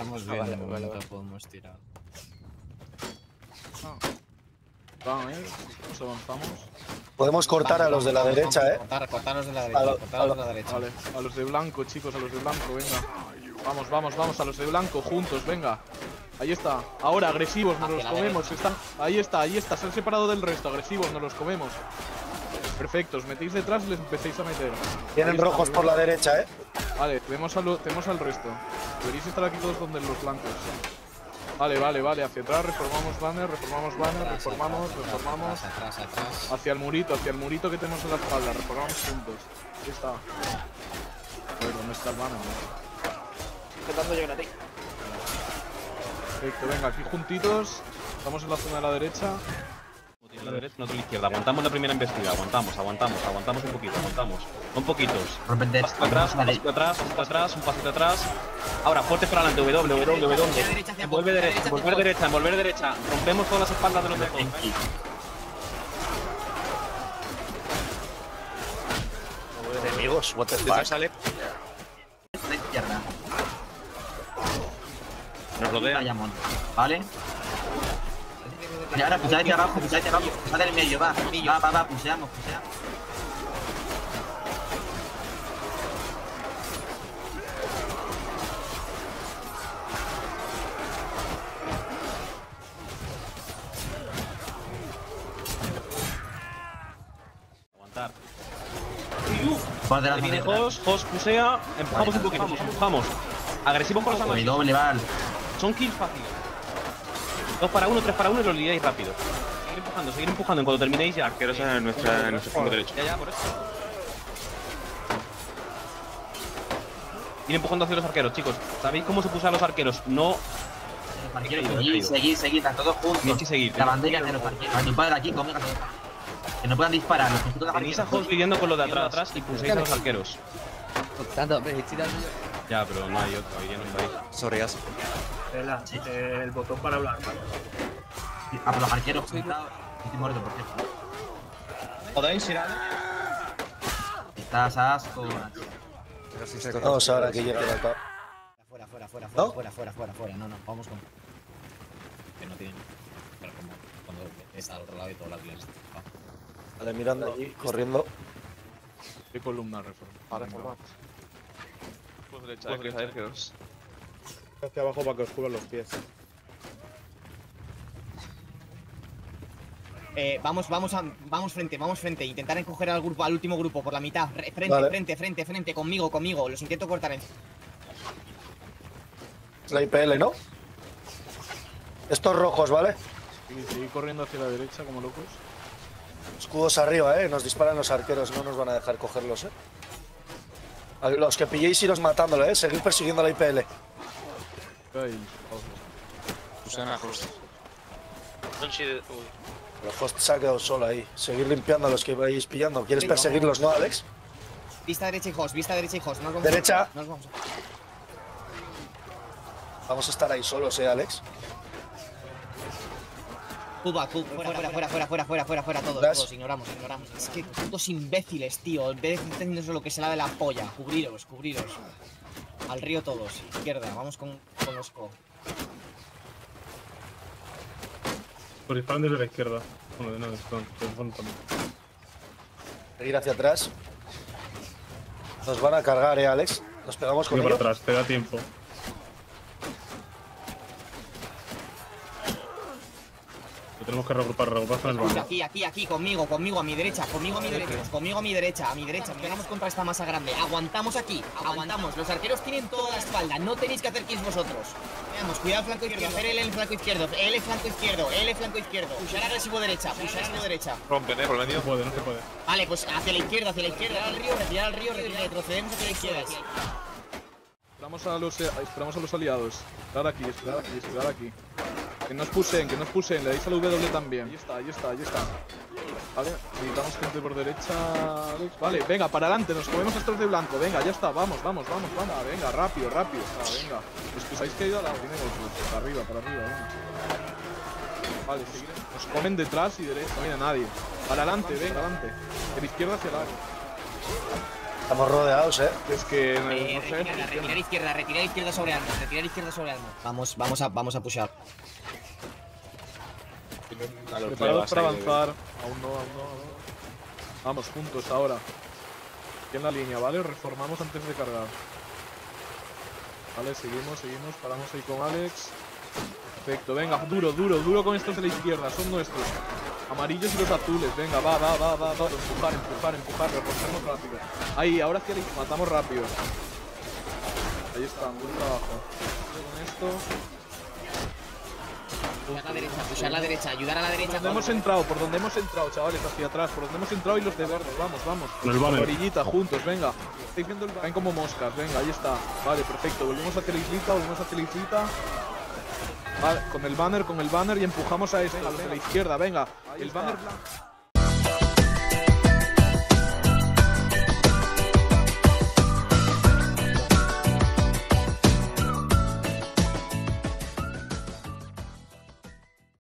Estamos bien, vale, vale. Podemos tirar. Vamos, nos avanzamos. Podemos cortar a los de la derecha, cortar a los de la derecha. Vale, a los de blanco, chicos, a los de blanco, venga. Vamos, vamos, vamos, a los de blanco, juntos, venga. Ahí está, ahora agresivos, nos los comemos. Están... ahí está, se han separado del resto, agresivos, nos los comemos. Perfecto, os metéis detrás y les empecéis a meter. Tienen rojos por la derecha, Vale, tenemos al resto. Deberéis estar aquí todos donde los blancos. Vale, vale, vale, hacia atrás, reformamos banner, reformamos. Atrás. Hacia el murito que tenemos en la espalda, reformamos juntos. Ahí está. A ver, ¿dónde está el banner? Tratando yo en la ti. Perfecto, venga, aquí juntitos. Estamos en la zona de la derecha. La derecha, no, a la izquierda. Aguantamos la primera embestida. Aguantamos un poquito, Son poquitos. Un pasito atrás, un pasito atrás. Ahora, fuerte para adelante, W. Volver derecha. Rompemos todas las espaldas de los dedos. Enemigos, what the fuck. Sale. La izquierda. Nos rodea. Vale. Y ahora pusáis de abajo, dale el medio, va, puseamos. Aguantar. Por delante viene Jos pusea, empujamos un poquito, empujamos. Agresivo por los amas. Doble val. Son kills fáciles. 2 para 1, 3 para 1 y los lidiáis rápido. Seguir empujando, en cuanto terminéis ya. Quiero ser en nuestro fondo derecho. Ya, por eso. Ir empujando hacia los arqueros, chicos. ¿Sabéis cómo se puso a los arqueros? No. Seguid, todos juntos. La bandera de los arqueros. A tu padre aquí, conmigo. Que no puedan disparar. Tenéis a Jos lidiando con los de atrás y pulséis a los arqueros. Ya, pero no hay otro, ya no estáis. Sorreazo. El botón para hablar. Ah, pero los arqueros. Sí, muerto, por cierto. ¿Podéis ir a...? Estás asco. Vamos ahora que llega el top. Fuera. No, vamos con... Que no tienen... Pero como... Cuando está al otro lado y todas las líneas. Vale, mirando allí, corriendo. Estoy columna, reforma. Pues derecha, arqueros. Hacia abajo para que os cubran los pies. Vamos frente. Intentar encoger al grupo, al último grupo por la mitad. Frente, conmigo. Los intento cortar en... La IPL, ¿no? Estos rojos, ¿vale? Sí, corriendo hacia la derecha como locos. Escudos arriba, Nos disparan los arqueros, no nos van a dejar cogerlos, Los que pilléis iros matándole, Seguir persiguiendo la IPL. Susana Host. La Host se ha quedado sola ahí. Seguir limpiando a los que vais pillando. ¿Quieres perseguirlos, no, Alex? Vista derecha y Host. Derecha. Vamos a estar ahí solos, Alex. Fuera, todos, ignoramos. Es que putos imbéciles, tío. En vez de entenderos lo que se la de la polla. Cubriros. Al río todos, izquierda, vamos con los co. Por disparan desde la izquierda. Bueno, no, están también. Seguir hacia atrás. Nos van a cargar, Alex. Nos pegamos con ellos. Para atrás, pega tiempo. Lo tenemos que reagrupar para el banco. Aquí, conmigo, a mi derecha. Pegamos contra esta masa grande. Aguantamos. Los arqueros tienen toda la espalda. No tenéis que hacer kills vosotros. Veamos, cuidado el flanco izquierdo. Hacer L en flanco izquierdo. Pushar agresivo derecha. Rompen, por el medio. No se puede. Vale, pues hacia la izquierda. Retirar al río. Retrocedemos hacia la izquierda. Esperamos a los aliados. Esperar aquí. Que nos puseen, le dais al W también. Ahí está. Vale, necesitamos gente por derecha, Alex. Vale, venga, para adelante, nos comemos estos de blanco. Venga, ya está, vamos. Venga, rápido. Venga. Pues que os habéis caído a la... Para arriba, vamos. Vale, nos comen detrás y derecha, no viene nadie. Para adelante, venga, adelante. De la izquierda hacia la... Estamos rodeados, ¿eh? Es que no hay retirar izquierda sobre Arma, Vamos a pushar. Preparados para avanzar. Aún no. Vamos juntos ahora. Aquí en la línea, ¿vale? Reformamos antes de cargar. Vale, seguimos. Paramos ahí con Alex. Perfecto, venga, duro con estos de la izquierda. Son nuestros. Amarillos y los azules. Venga, va. Empujar. Reforzamos rápido. Ahí, ahora hacia la izquierda. Matamos rápido. Ahí está, buen trabajo. Con esto. Pushar la derecha, ayudar a la derecha. Por donde hemos entrado, chavales, hacia atrás. Por donde hemos entrado y los de verde, vamos. La orillita, juntos, venga. Estáis viendo el... Caen como moscas, venga, ahí está. Vale, perfecto, volvemos hacia la islita. Vale, con el banner y empujamos a ese, a los de la izquierda, venga. El banner blanco.